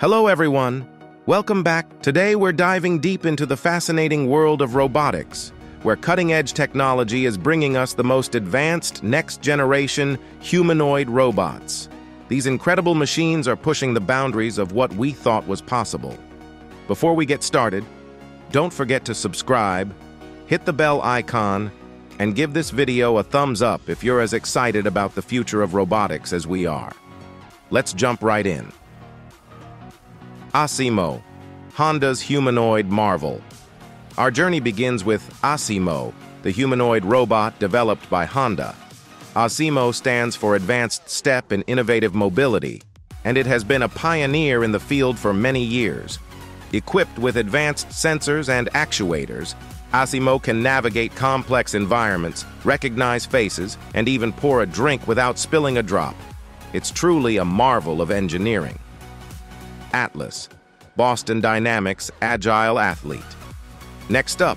Hello everyone, welcome back. Today we're diving deep into the fascinating world of robotics, where cutting-edge technology is bringing us the most advanced next-generation humanoid robots. These incredible machines are pushing the boundaries of what we thought was possible. Before we get started, don't forget to subscribe, hit the bell icon, and give this video a thumbs up if you're as excited about the future of robotics as we are. Let's jump right in. ASIMO, Honda's humanoid marvel. Our journey begins with ASIMO, the humanoid robot developed by Honda. ASIMO stands for Advanced Step in Innovative Mobility, and it has been a pioneer in the field for many years. Equipped with advanced sensors and actuators, ASIMO can navigate complex environments, recognize faces, and even pour a drink without spilling a drop. It's truly a marvel of engineering. Atlas, Boston Dynamics Agile Athlete. Next up,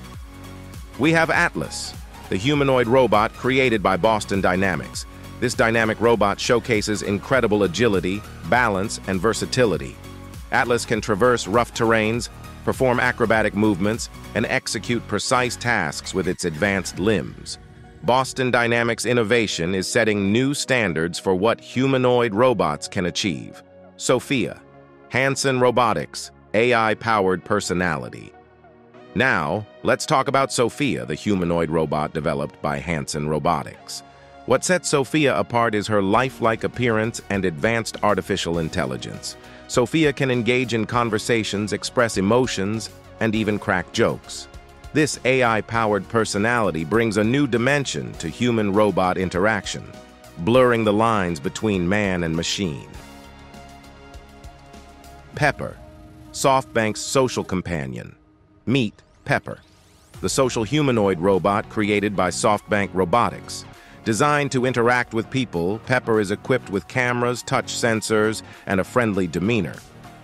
we have Atlas, the humanoid robot created by Boston Dynamics. This dynamic robot showcases incredible agility, balance, and versatility. Atlas can traverse rough terrains, perform acrobatic movements, and execute precise tasks with its advanced limbs. Boston Dynamics' innovation is setting new standards for what humanoid robots can achieve. Sophia, Hanson Robotics, AI-powered personality. Now, let's talk about Sophia, the humanoid robot developed by Hanson Robotics. What sets Sophia apart is her lifelike appearance and advanced artificial intelligence. Sophia can engage in conversations, express emotions, and even crack jokes. This AI-powered personality brings a new dimension to human-robot interaction, blurring the lines between man and machine. Pepper, SoftBank's social companion. Meet Pepper, the social humanoid robot created by SoftBank Robotics. Designed to interact with people, Pepper is equipped with cameras, touch sensors, and a friendly demeanor.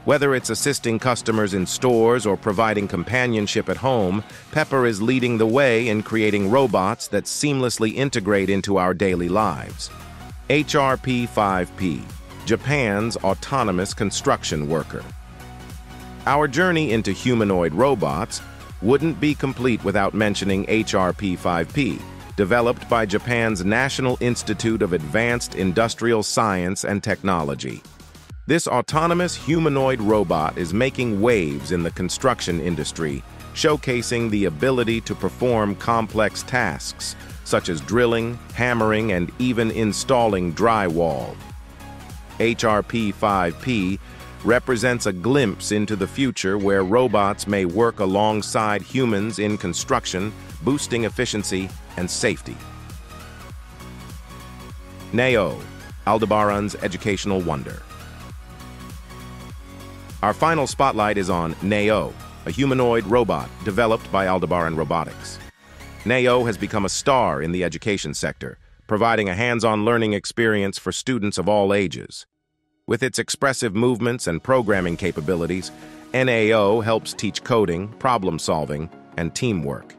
Whether it's assisting customers in stores or providing companionship at home, Pepper is leading the way in creating robots that seamlessly integrate into our daily lives. HRP5P, Japan's autonomous construction worker. Our journey into humanoid robots wouldn't be complete without mentioning HRP5P, developed by Japan's National Institute of Advanced Industrial Science and Technology. This autonomous humanoid robot is making waves in the construction industry, showcasing the ability to perform complex tasks, such as drilling, hammering, and even installing drywall. HRP5P represents a glimpse into the future where robots may work alongside humans in construction, boosting efficiency and safety. NAO, Aldebaran's educational wonder. Our final spotlight is on NAO, a humanoid robot developed by Aldebaran Robotics. NAO has become a star in the education sector, providing a hands-on learning experience for students of all ages. With its expressive movements and programming capabilities, NAO helps teach coding, problem-solving, and teamwork.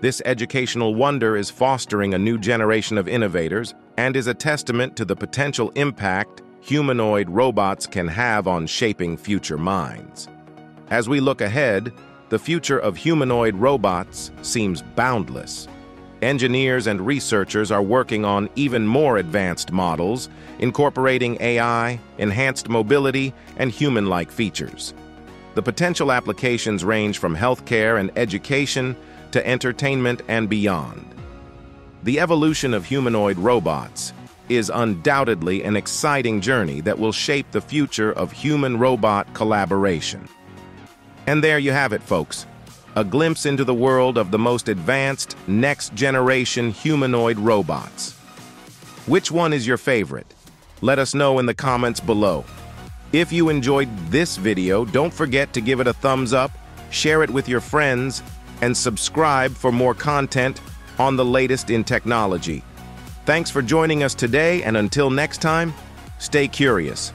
This educational wonder is fostering a new generation of innovators and is a testament to the potential impact humanoid robots can have on shaping future minds. As we look ahead, the future of humanoid robots seems boundless. Engineers and researchers are working on even more advanced models, incorporating AI, enhanced mobility, and human-like features. The potential applications range from healthcare and education to entertainment and beyond. The evolution of humanoid robots is undoubtedly an exciting journey that will shape the future of human-robot collaboration. And there you have it, folks. A glimpse into the world of the most advanced next-generation humanoid robots. Which one is your favorite? Let us know in the comments below. If you enjoyed this video, don't forget to give it a thumbs up, share it with your friends, and subscribe for more content on the latest in technology. Thanks for joining us today, and until next time, stay curious.